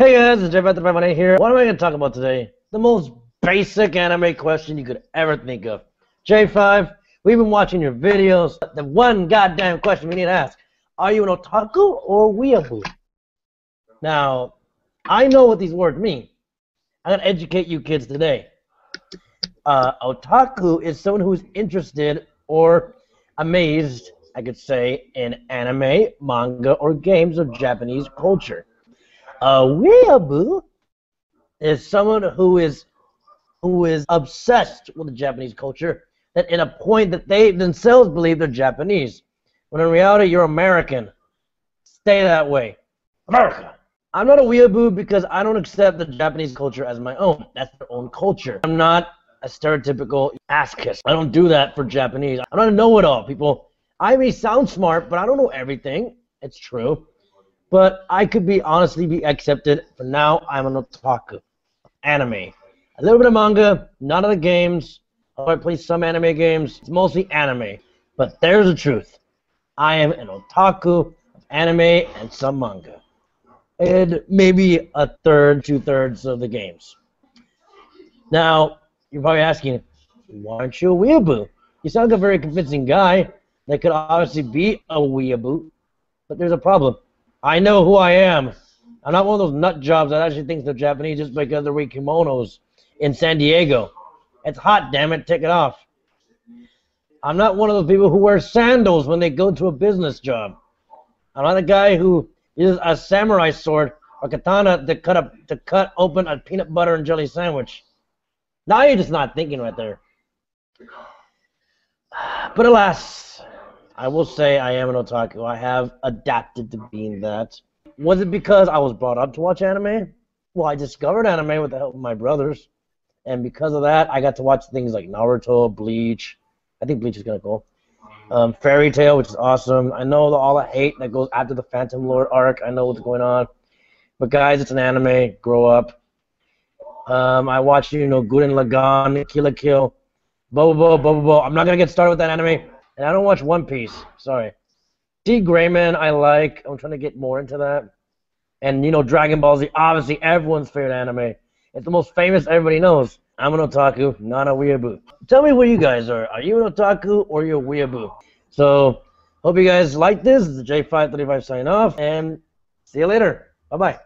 Hey guys, it's J53518 here. What am I going to talk about today? The most basic anime question you could ever think of. J5, we've been watching your videos. The one goddamn question we need to ask. Are you an otaku or weeaboo? Now, I know what these words mean. I'm going to educate you kids today. Otaku is someone who's interested or amazed, I could say, in anime, manga, or games of Japanese culture. A weeaboo is someone who is obsessed with the Japanese culture, that in a point that they themselves believe they're Japanese, when in reality you're American. Stay that way. America! I'm not a weeaboo because I don't accept the Japanese culture as my own. That's their own culture. I'm not a stereotypical ass kiss. I don't do that for Japanese. I don't know it all, people. I may sound smart, but I don't know everything. It's true. But I could be honestly be accepted. For now, I'm an otaku. Anime. A little bit of manga, none of the games. I play some anime games. It's mostly anime. But there's the truth. I am an otaku of anime and some manga. And maybe a third, two-thirds of the games. Now, you're probably asking, why aren't you a weeaboo? You sound like a very convincing guy that could obviously be a weeaboo. But there's a problem. I know who I am. I'm not one of those nut jobs that actually thinks they're Japanese just because they're wearing kimonos in San Diego. It's hot, damn it, take it off. I'm not one of those people who wear sandals when they go to a business job. I'm not a guy who uses a samurai sword or katana to cut open a peanut butter and jelly sandwich. Now you're just not thinking right there. But alas, I will say I am an otaku. I have adapted to being that. Was it because I was brought up to watch anime? Well, I discovered anime with the help of my brothers. And because of that, I got to watch things like Naruto, Bleach. I think Bleach is kind of cool. Fairy Tail, which is awesome. I know all the hate that goes after the Phantom Lord arc. I know what's going on. But guys, it's an anime. Grow up. I watched, Gurren Lagann, Kill la Kill, Bobo. I'm not going to get started with that anime. And I don't watch One Piece, sorry. D. Gray Man, I like. I'm trying to get more into that. And, Dragon Ball Z, obviously everyone's favorite anime. It's the most famous, everybody knows. I'm an otaku, not a weeaboo. Tell me where you guys are. Are you an otaku or you're a weeaboo? So, hope you guys like this. This is J535 signing off, and see you later. Bye-bye.